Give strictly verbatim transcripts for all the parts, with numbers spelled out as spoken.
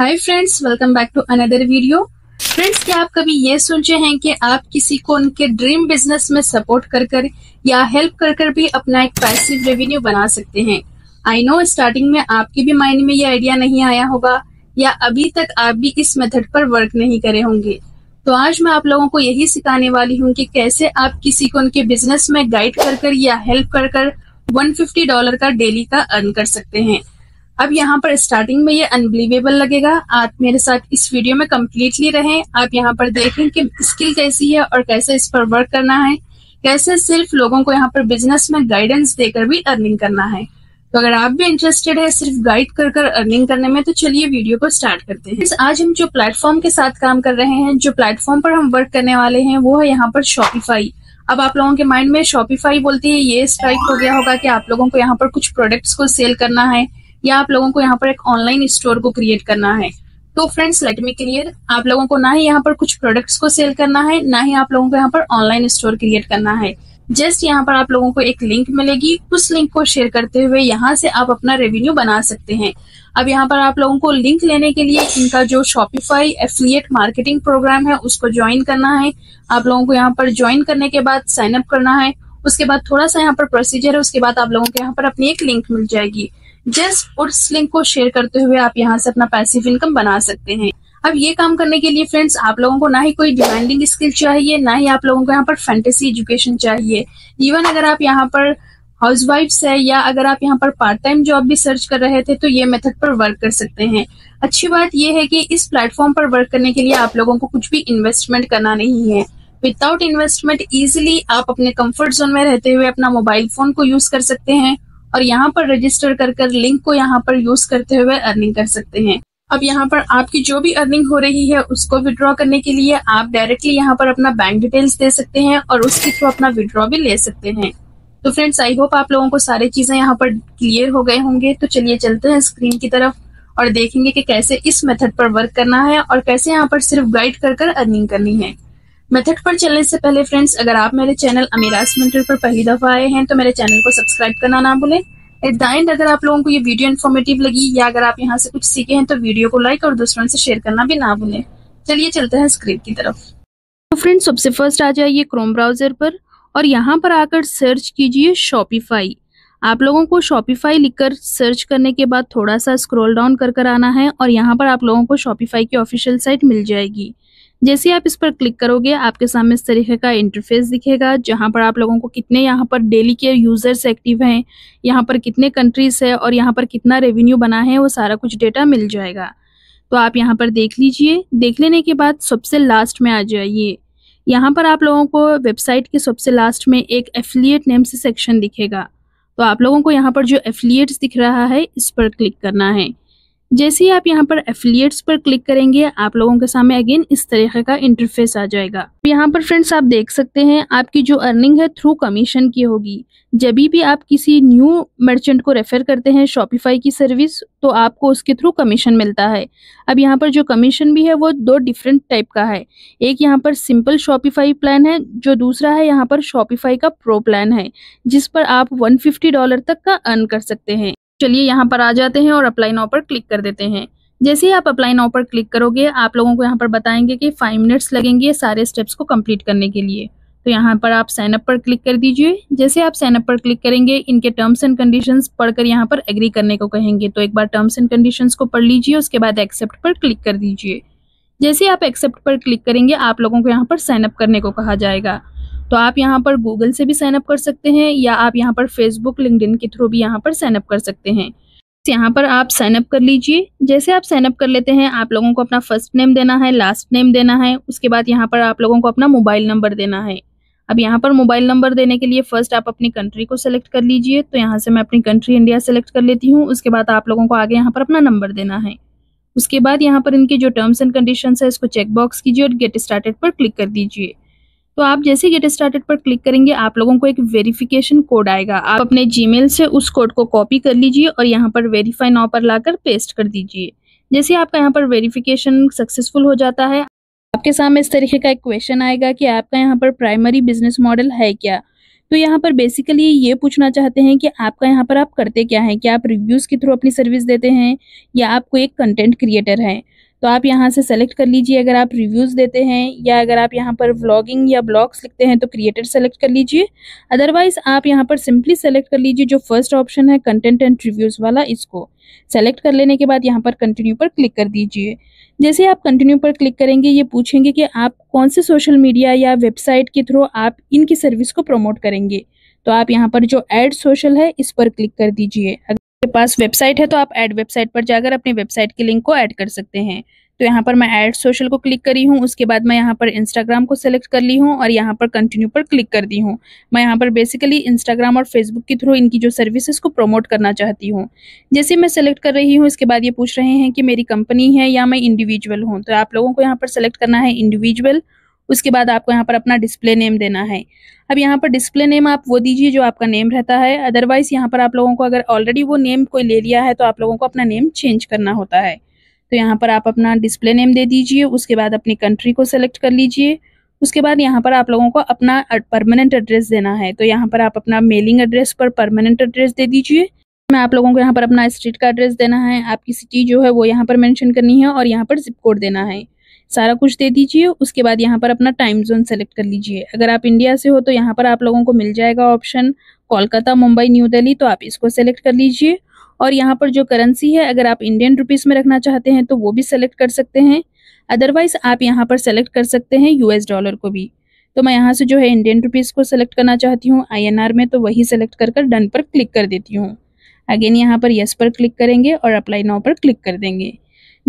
Hi friends, welcome back to another video. Friends, क्या आप कभी ये सोचे हैं कि आप किसी को उनके ड्रीम बिजनेस में सपोर्ट कर कर या हेल्प कर कर भी अपना एक पैसिव रेवेन्यू बना सकते हैं? आई नो स्टार्टिंग में आपके भी माइंड में ये आइडिया नहीं आया होगा या अभी तक आप भी इस मेथड पर वर्क नहीं करे होंगे। तो आज मैं आप लोगों को यही सिखाने वाली हूँ कि कैसे आप किसी को उनके बिजनेस में गाइड कर कर या हेल्प कर कर एक सौ पचास डॉलर का डेली का अर्न कर सकते हैं। अब यहाँ पर स्टार्टिंग में ये अनबिलीवेबल लगेगा। आप मेरे साथ इस वीडियो में कम्प्लीटली रहें। आप यहाँ पर देखें कि स्किल कैसी है और कैसे इस पर वर्क करना है, कैसे सिर्फ लोगों को यहाँ पर बिजनेस में गाइडेंस देकर भी अर्निंग करना है। तो अगर आप भी इंटरेस्टेड है सिर्फ गाइड कर कर अर्निंग करने में, तो चलिए वीडियो को स्टार्ट करते हैं। आज हम जो प्लेटफॉर्म के साथ काम कर रहे हैं, जो प्लेटफॉर्म पर हम वर्क करने वाले हैं, वो है यहाँ पर शॉपिफाई। अब आप लोगों के माइंड में शॉपिफाई बोलते ही ये स्ट्राइक हो गया होगा कि आप लोगों को यहाँ पर कुछ प्रोडक्ट्स को सेल करना है या आप लोगों को यहाँ पर एक ऑनलाइन स्टोर को क्रिएट करना है। तो फ्रेंड्स, लेट मी क्लियर, आप लोगों को ना ही यहाँ पर कुछ प्रोडक्ट्स को सेल करना है, ना ही आप लोगों को यहाँ पर ऑनलाइन स्टोर क्रिएट करना है। जस्ट यहाँ पर आप लोगों को एक लिंक मिलेगी, उस लिंक को शेयर करते हुए यहाँ से आप अपना रेवेन्यू बना सकते हैं। अब यहाँ पर आप लोगों को लिंक लेने के लिए इनका जो शॉपिफाई एफिलिएट मार्केटिंग प्रोग्राम है उसको ज्वाइन करना है। आप लोगों को यहाँ पर ज्वाइन करने के बाद साइन अप करना है। उसके बाद थोड़ा सा यहाँ पर प्रोसीजर है, उसके बाद आप लोगों को यहाँ पर अपनी एक लिंक मिल जाएगी। जस्ट उस लिंक को शेयर करते हुए आप यहाँ से अपना पैसिव इनकम बना सकते हैं। अब ये काम करने के लिए फ्रेंड्स आप लोगों को ना ही कोई डिमांडिंग स्किल चाहिए, ना ही आप लोगों को यहाँ पर फैंटेसी एजुकेशन चाहिए। इवन अगर आप यहाँ पर हाउसवाइफ्स है या अगर आप यहाँ पर पार्ट टाइम जॉब भी सर्च कर रहे थे, तो ये मेथड पर वर्क कर सकते हैं। अच्छी बात यह है कि इस प्लेटफॉर्म पर वर्क करने के लिए आप लोगों को कुछ भी इन्वेस्टमेंट करना नहीं है। विदाउट इन्वेस्टमेंट इजिली आप अपने कम्फर्ट जोन में रहते हुए अपना मोबाइल फोन को यूज कर सकते हैं और यहाँ पर रजिस्टर कर कर लिंक को यहाँ पर यूज करते हुए अर्निंग कर सकते हैं। अब यहाँ पर आपकी जो भी अर्निंग हो रही है उसको विड्रॉ करने के लिए आप डायरेक्टली यहाँ पर अपना बैंक डिटेल्स दे सकते हैं और उसके थ्रू अपना विड्रॉ भी ले सकते हैं। तो फ्रेंड्स, आई होप आप लोगों को सारी चीजें यहाँ पर क्लियर हो गए होंगे। तो चलिए चलते हैं स्क्रीन की तरफ और देखेंगे कि कैसे इस मेथड पर वर्क करना है और कैसे यहाँ पर सिर्फ गाइड कर कर अर्निंग करनी है। मेथड पर चलने से पहले फ्रेंड्स, अगर आप मेरे चैनल अमीरास मेंटर पर पहली दफा आए हैं तो मेरे चैनल को सब्सक्राइब करना ना भूलें। एट द एंड अगर आप लोगों को ये वीडियो इन्फॉर्मेटिव लगी या अगर आप यहाँ से कुछ सीखे हैं तो वीडियो को लाइक और दूसरों से शेयर करना भी ना भूलें। चलिए चलते हैं स्क्रीन की तरफ। तो फ्रेंड्स, सबसे फर्स्ट आ जाइए क्रोम ब्राउजर पर और यहाँ पर आकर सर्च कीजिए शॉपिफाई। आप लोगों को शॉपिफाई लिखकर सर्च करने के बाद थोड़ा सा स्क्रॉल डाउन कर कर आना है और यहाँ पर आप लोगों को शॉपिफाई की ऑफिशियल साइट मिल जाएगी। जैसे आप इस पर क्लिक करोगे आपके सामने इस तरीके का इंटरफेस दिखेगा, जहां पर आप लोगों को कितने यहाँ पर डेली के यूजर्स एक्टिव हैं, यहाँ पर कितने कंट्रीज है और यहाँ पर कितना रेवेन्यू बना है, वो सारा कुछ डेटा मिल जाएगा। तो आप यहाँ पर देख लीजिए। देख लेने के बाद सबसे लास्ट में आ जाइए। यहाँ पर आप लोगों को वेबसाइट के सबसे लास्ट में एक एफिलिएट नेम से सेक्शन दिखेगा। तो आप लोगों को यहाँ पर जो एफिलिएट्स दिख रहा है इस पर क्लिक करना है। जैसे ही आप यहाँ पर एफिलिएट्स पर क्लिक करेंगे आप लोगों के सामने अगेन इस तरीके का इंटरफेस आ जाएगा। यहाँ पर फ्रेंड्स आप देख सकते हैं आपकी जो अर्निंग है थ्रू कमीशन की होगी। जब भी आप किसी न्यू मर्चेंट को रेफर करते हैं शॉपिफाई की सर्विस, तो आपको उसके थ्रू कमीशन मिलता है। अब यहाँ पर जो कमीशन भी है वो दो डिफरेंट टाइप का है। एक यहाँ पर सिंपल शॉपिफाई प्लान है, जो दूसरा है यहाँ पर शॉपिफाई का प्रो प्लान है, जिस पर आप वन फिफ्टी डॉलर तक का अर्न कर सकते हैं। चलिए यहाँ पर आ जाते हैं और अप्लाई नाउ पर क्लिक कर देते हैं। जैसे ही आप अप्लाई नाउ पर क्लिक करोगे आप लोगों को यहाँ पर बताएंगे कि फाइव मिनट्स लगेंगे सारे स्टेप्स को कंप्लीट करने के लिए। तो यहाँ पर आप साइन अप पर क्लिक कर दीजिए। जैसे आप साइन अप पर क्लिक करेंगे इनके टर्म्स एंड कंडीशंस पढ़कर यहाँ पर एग्री करने को कहेंगे। तो एक बार टर्म्स एंड कंडीशंस को पढ़ लीजिए, उसके बाद एक्सेप्ट पर क्लिक कर दीजिए। जैसे आप एक्सेप्ट पर क्लिक करेंगे आप लोगों को यहाँ पर साइन अप करने को कहा जाएगा। तो आप यहाँ पर गूगल से भी साइन अप कर सकते हैं या आप यहाँ पर फेसबुक लिंक्डइन के थ्रू भी यहाँ पर साइन अप कर सकते हैं। यहाँ पर आप साइन अप कर लीजिए। जैसे आप साइन अप कर लेते हैं आप लोगों को अपना फर्स्ट नेम देना है, लास्ट नेम देना है, उसके बाद यहाँ पर आप लोगों को अपना मोबाइल नंबर देना है। अब यहाँ पर मोबाइल नंबर देने के लिए फर्स्ट आप अपनी कंट्री को सेलेक्ट कर लीजिए। तो यहाँ से मैं अपनी कंट्री इंडिया सेलेक्ट कर लेती हूँ। उसके बाद आप लोगों को आगे यहाँ पर अपना नंबर देना है। उसके बाद यहाँ पर इनके जो टर्म्स एंड कंडीशंस है इसको चेकबॉक्स कीजिए और गेट स्टार्टेड पर क्लिक कर दीजिए। तो आप जैसे गेट स्टार्टेड पर क्लिक करेंगे आप लोगों को एक वेरिफिकेशन कोड आएगा। आप अपने जीमेल से उस कोड को कॉपी कर लीजिए और यहाँ पर वेरीफाई नाउ पर लाकर पेस्ट कर दीजिए। जैसे आपका यहाँ पर वेरिफिकेशन सक्सेसफुल हो जाता है आपके सामने इस तरीके का एक क्वेश्चन आएगा कि आपका यहाँ पर प्राइमरी बिजनेस मॉडल है क्या। तो यहाँ पर बेसिकली ये पूछना चाहते हैं कि आपका यहाँ पर आप करते क्या हैं, क्या आप रिव्यूज़ के थ्रू अपनी सर्विस देते हैं या आपको एक कंटेंट क्रिएटर हैं। तो आप यहाँ से सेलेक्ट कर लीजिए अगर आप रिव्यूज़ देते हैं, या अगर आप यहाँ पर व्लॉगिंग या ब्लॉग्स लिखते हैं तो क्रिएटर सेलेक्ट कर लीजिए। अदरवाइज़ आप यहाँ पर सिंपली सेलेक्ट कर लीजिए जो फर्स्ट ऑप्शन है कंटेंट एंड रिव्यूज़ वाला, इसको सेलेक्ट कर लेने के बाद यहाँ पर कंटिन्यू पर क्लिक कर दीजिए। जैसे आप कंटिन्यू पर क्लिक करेंगे ये पूछेंगे कि आप कौन से सोशल मीडिया या वेबसाइट के थ्रू आप इनकी सर्विस को प्रमोट करेंगे। तो आप यहाँ पर जो एड सोशल है इस पर क्लिक कर दीजिए। पास वेबसाइट है तो आप ऐड वेबसाइट पर जाकर अपने वेबसाइट के लिंक को ऐड कर सकते हैं। तो यहाँ पर मैं ऐड सोशल को क्लिक करी हूँ, उसके बाद मैं यहाँ पर इंस्टाग्राम को सेलेक्ट कर ली हूँ और यहाँ पर कंटिन्यू पर क्लिक कर दी हूँ। मैं यहाँ पर बेसिकली इंस्टाग्राम और फेसबुक के थ्रू इनकी जो सर्विसेज को प्रमोट करना चाहती हूँ। जैसे मैं सेलेक्ट कर रही हूँ इसके बाद ये पूछ रहे हैं कि मेरी कंपनी है या मैं इंडिविजुअल हूँ। तो आप लोगों को यहाँ पर सेलेक्ट करना है इंडिविजुअल, उसके बाद आपको यहाँ पर अपना डिस्प्ले नेम देना है। अब यहाँ पर डिस्प्ले नेम आप वो दीजिए जो आपका नेम रहता है, अदरवाइज़ यहाँ पर आप लोगों को अगर ऑलरेडी वो नेम कोई ले लिया है तो आप लोगों को अपना नेम चेंज करना होता है। तो यहाँ पर आप अपना डिस्प्ले नेम दे दीजिए, उसके बाद अपनी कंट्री को सेलेक्ट कर लीजिए। उसके बाद यहाँ पर आप लोगों को अपना परमानेंट एड्रेस देना है। तो यहाँ पर आप अपना मेलिंग एड्रेस पर परमानेंट एड्रेस दे दीजिए। मैं आप लोगों को यहाँ पर अपना स्ट्रीट का एड्रेस देना है, आपकी सिटी जो है वो यहाँ पर मैंशन करनी है और यहाँ पर जिप कोड देना है, सारा कुछ दे दीजिए। उसके बाद यहाँ पर अपना टाइम जोन सेलेक्ट कर लीजिए। अगर आप इंडिया से हो तो यहाँ पर आप लोगों को मिल जाएगा ऑप्शन कोलकाता, मुंबई, न्यू दिल्ली, तो आप इसको सेलेक्ट कर लीजिए। और यहाँ पर जो करेंसी है अगर आप इंडियन रुपीस में रखना चाहते हैं तो वो भी सेलेक्ट कर सकते हैं, अदरवाइज़ आप यहाँ पर सेलेक्ट कर सकते हैं यूएस डॉलर को भी। तो मैं यहाँ से जो है इंडियन रुपीज़ को सेलेक्ट करना चाहती हूँ आई एन आर में, तो वही सेलेक्ट कर कर डन पर क्लिक कर देती हूँ। अगेन यहाँ पर येस पर क्लिक करेंगे और अप्लाई नाउ पर क्लिक कर देंगे।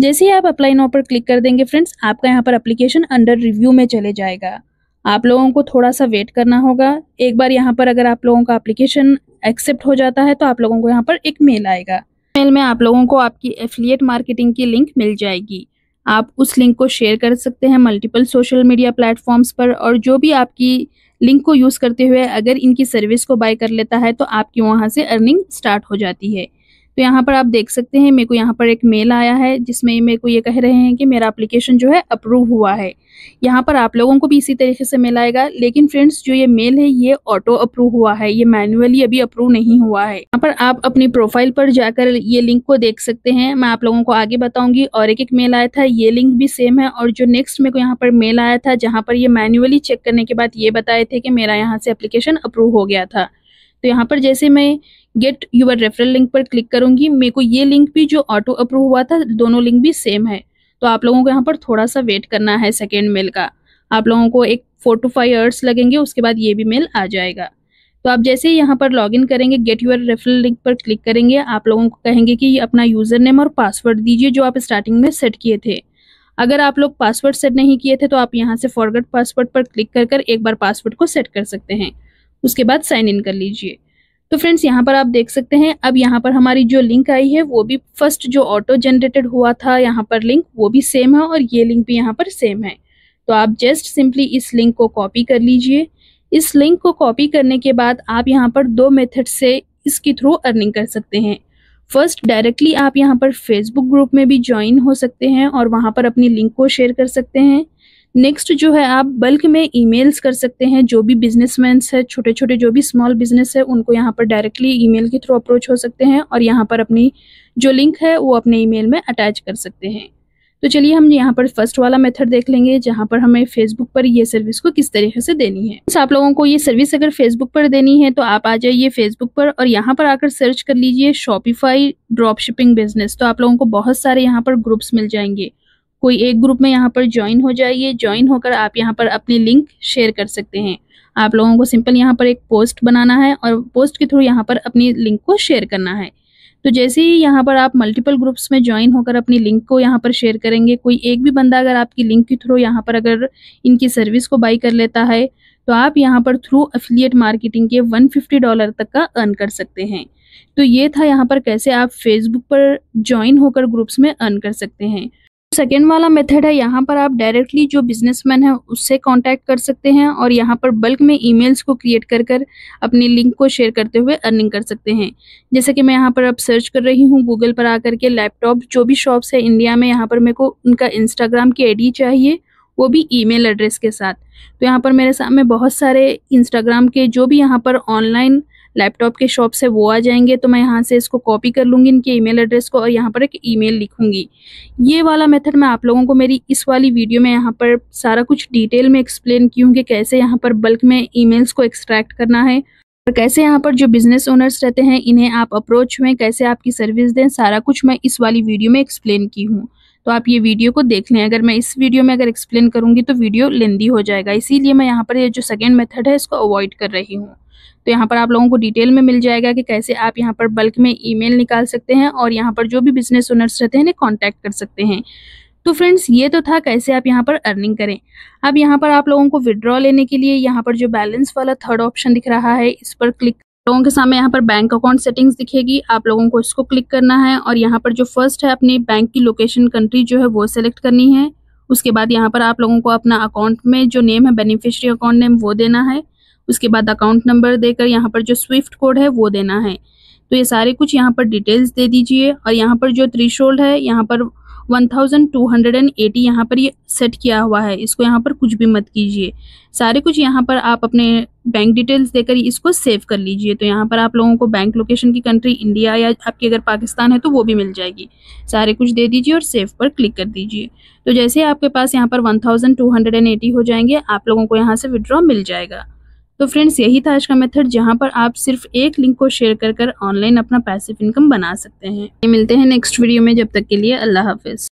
जैसे ही आप अप्लाई नाउ पर क्लिक कर देंगे फ्रेंड्स आपका यहाँ पर एप्लीकेशन अंडर रिव्यू में चले जाएगा। आप लोगों को थोड़ा सा वेट करना होगा। एक बार यहाँ पर अगर आप लोगों का एप्लीकेशन एक्सेप्ट हो जाता है तो आप लोगों को यहाँ पर एक मेल आएगा। मेल में आप लोगों को आपकी एफिलिएट मार्केटिंग की लिंक मिल जाएगी। आप उस लिंक को शेयर कर सकते हैं मल्टीपल सोशल मीडिया प्लेटफॉर्म्स पर, और जो भी आपकी लिंक को यूज़ करते हुए अगर इनकी सर्विस को बाय कर लेता है तो आपकी वहाँ से अर्निंग स्टार्ट हो जाती है। तो यहाँ पर आप देख सकते हैं मेरे को यहाँ पर एक मेल आया है जिसमें मेरे को ये कह रहे हैं कि मेरा एप्लीकेशन जो है अप्रूव हुआ है। यहाँ पर आप लोगों को भी इसी तरीके से मेल आएगा, लेकिन फ्रेंड्स जो ये मेल है ये ऑटो अप्रूव हुआ है, ये मैन्युअली अभी अप्रूव नहीं हुआ है। यहाँ पर आप अपनी प्रोफाइल पर जाकर ये लिंक को देख सकते हैं। मैं आप लोगों को आगे बताऊंगी। और एक एक मेल आया था, ये लिंक भी सेम है। और जो नेक्स्ट मेरे को यहाँ पर मेल आया था जहाँ पर ये मैन्युअली चेक करने के बाद ये बताए थे कि मेरा यहाँ से एप्लीकेशन अप्रूव हो गया था। तो यहाँ पर जैसे मैं गेट यूर रेफरल लिंक पर क्लिक करूंगी मेरे को ये लिंक भी जो ऑटो अप्रूव हुआ था दोनों लिंक भी सेम है। तो आप लोगों को यहाँ पर थोड़ा सा वेट करना है सेकेंड मेल का। आप लोगों को एक फोर टू फाइव आवर्स लगेंगे, उसके बाद ये भी मेल आ जाएगा। तो आप जैसे ही यहाँ पर लॉगिन करेंगे गेट यूर रेफरल लिंक पर क्लिक करेंगे, आप लोगों को कहेंगे कि अपना यूज़र नेम और पासवर्ड दीजिए जो आप स्टार्टिंग में सेट किए थे। अगर आप लोग पासवर्ड सेट नहीं किए थे तो आप यहाँ से फॉरगेट पासवर्ड पर क्लिक कर कर एक बार पासवर्ड को सेट कर सकते हैं। उसके बाद साइन इन कर लीजिए। तो फ्रेंड्स यहाँ पर आप देख सकते हैं अब यहाँ पर हमारी जो लिंक आई है वो भी फर्स्ट जो ऑटो जनरेटेड हुआ था यहाँ पर लिंक वो भी सेम है और ये लिंक भी यहाँ पर सेम है। तो आप जस्ट सिंपली इस लिंक को कॉपी कर लीजिए। इस लिंक को कॉपी करने के बाद आप यहाँ पर दो मेथड से इसके थ्रू अर्निंग कर सकते हैं। फर्स्ट डायरेक्टली आप यहाँ पर फेसबुक ग्रुप में भी ज्वाइन हो सकते हैं और वहाँ पर अपनी लिंक को शेयर कर सकते हैं। नेक्स्ट जो है आप बल्क में ईमेल्स कर सकते हैं, जो भी बिजनेसमैन्स है, छोटे छोटे जो भी स्मॉल बिजनेस है उनको यहाँ पर डायरेक्टली ईमेल के थ्रू अप्रोच हो सकते हैं और यहाँ पर अपनी जो लिंक है वो अपने ईमेल में अटैच कर सकते हैं। तो चलिए हम यहाँ पर फर्स्ट वाला मेथड देख लेंगे जहाँ पर हमें फेसबुक पर ये सर्विस को किस तरीके से देनी है। तो आप लोगों को ये सर्विस अगर फेसबुक पर देनी है तो आप आ जाइए फेसबुक पर और यहाँ पर आकर सर्च कर लीजिए शॉपिफाई ड्रॉप शिपिंग बिजनेस। तो आप लोगों को बहुत सारे यहाँ पर ग्रुप्स मिल जाएंगे। कोई एक ग्रुप में यहाँ पर ज्वाइन हो जाइए। ज्वाइन होकर आप यहाँ पर अपनी लिंक शेयर कर सकते हैं। आप लोगों को सिंपल यहाँ पर एक पोस्ट बनाना है और पोस्ट के थ्रू यहाँ पर अपनी लिंक को शेयर करना है। तो जैसे ही यहाँ पर आप मल्टीपल ग्रुप्स में ज्वाइन होकर अपनी लिंक को यहाँ पर शेयर करेंगे, कोई एक भी बंदा अगर आपकी लिंक के थ्रू यहाँ पर अगर इनकी सर्विस को बाई कर लेता है तो आप यहाँ पर थ्रू अफिलिएट मार्केटिंग के एक सौ पचास डॉलर तक का अर्न कर सकते हैं। तो ये था यहाँ पर कैसे आप फेसबुक पर ज्वाइन होकर ग्रुप्स में अर्न कर सकते हैं। सेकेंड वाला मेथड है यहाँ पर आप डायरेक्टली जो बिजनेसमैन है उससे कांटेक्ट कर सकते हैं और यहाँ पर बल्क में ईमेल्स को क्रिएट कर कर अपनी लिंक को शेयर करते हुए अर्निंग कर सकते हैं। जैसे कि मैं यहाँ पर अब सर्च कर रही हूँ गूगल पर आकर के लैपटॉप जो भी शॉप्स है इंडिया में, यहाँ पर मेरे को उनका इंस्टाग्राम की आईडी चाहिए वो भी ईमेल एड्रेस के साथ। तो यहाँ पर मेरे सामने बहुत सारे इंस्टाग्राम के जो भी यहाँ पर ऑनलाइन लैपटॉप के शॉप से वो आ जाएंगे, तो मैं यहाँ से इसको कॉपी कर लूँगी इनके ईमेल एड्रेस को और यहाँ पर एक ईमेल लिखूँगी। ये वाला मेथड मैं आप लोगों को मेरी इस वाली वीडियो में यहाँ पर सारा कुछ डिटेल में एक्सप्लेन की हूँ कि कैसे यहाँ पर बल्क में ईमेल्स को एक्सट्रैक्ट करना है और कैसे यहाँ पर जो बिज़नेस ओनर्स रहते हैं इन्हें आप अप्रोच में कैसे आपकी सर्विस दें, सारा कुछ मैं इस वाली वीडियो में एक्सप्लेन की हूँ। तो आप ये वीडियो को देख लें। अगर मैं इस वीडियो में अगर एक्सप्लेन करूँगी तो वीडियो लेंदी हो जाएगा, इसीलिए मैं यहाँ पर ये जो सेकेंड मेथड है इसको अवॉइड कर रही हूँ। तो यहाँ पर आप लोगों को डिटेल में मिल जाएगा कि कैसे आप यहाँ पर बल्क में ईमेल निकाल सकते हैं और यहाँ पर जो भी बिजनेस ओनर्स रहते हैं इन्हें कॉन्टैक्ट कर सकते हैं। तो फ्रेंड्स, ये तो था कैसे आप यहाँ पर अर्निंग करें। अब यहाँ पर आप लोगों को विड्रॉ लेने के लिए यहाँ पर जो बैलेंस वाला थर्ड ऑप्शन दिख रहा है इस पर क्लिक, लोगों के सामने यहाँ पर बैंक अकाउंट सेटिंग्स दिखेगी, आप लोगों को इसको क्लिक करना है और यहाँ पर जो फर्स्ट है अपनी बैंक की लोकेशन कंट्री जो है वो सेलेक्ट करनी है। उसके बाद यहाँ पर आप लोगों को अपना अकाउंट में जो नेम है बेनिफिशियरी अकाउंट नेम वो देना है। उसके बाद अकाउंट नंबर देकर यहाँ पर जो स्विफ्ट कोड है वो देना है। तो ये सारे कुछ यहाँ पर डिटेल्स दे दीजिए और यहाँ पर जो थ्रेशोल्ड है यहाँ पर one thousand two hundred eighty यहाँ पर ये सेट किया हुआ है, इसको यहाँ पर कुछ भी मत कीजिए। सारे कुछ यहाँ पर आप अपने बैंक डिटेल्स देकर इसको सेव कर लीजिए। तो यहाँ पर आप लोगों को बैंक लोकेशन की कंट्री इंडिया या आपकी अगर पाकिस्तान है तो वो भी मिल जाएगी। सारे कुछ दे दीजिए और सेव पर क्लिक कर दीजिए। तो जैसे आपके पास यहाँ पर one thousand two hundred eighty हो जाएंगे, आप लोगों को यहाँ से विड्रॉ मिल जाएगा। तो फ्रेंड्स, यही था आज का मेथड जहां पर आप सिर्फ एक लिंक को शेयर कर कर ऑनलाइन अपना पैसिव इनकम बना सकते हैं। मिलते हैं नेक्स्ट वीडियो में, जब तक के लिए अल्लाह हाफिज।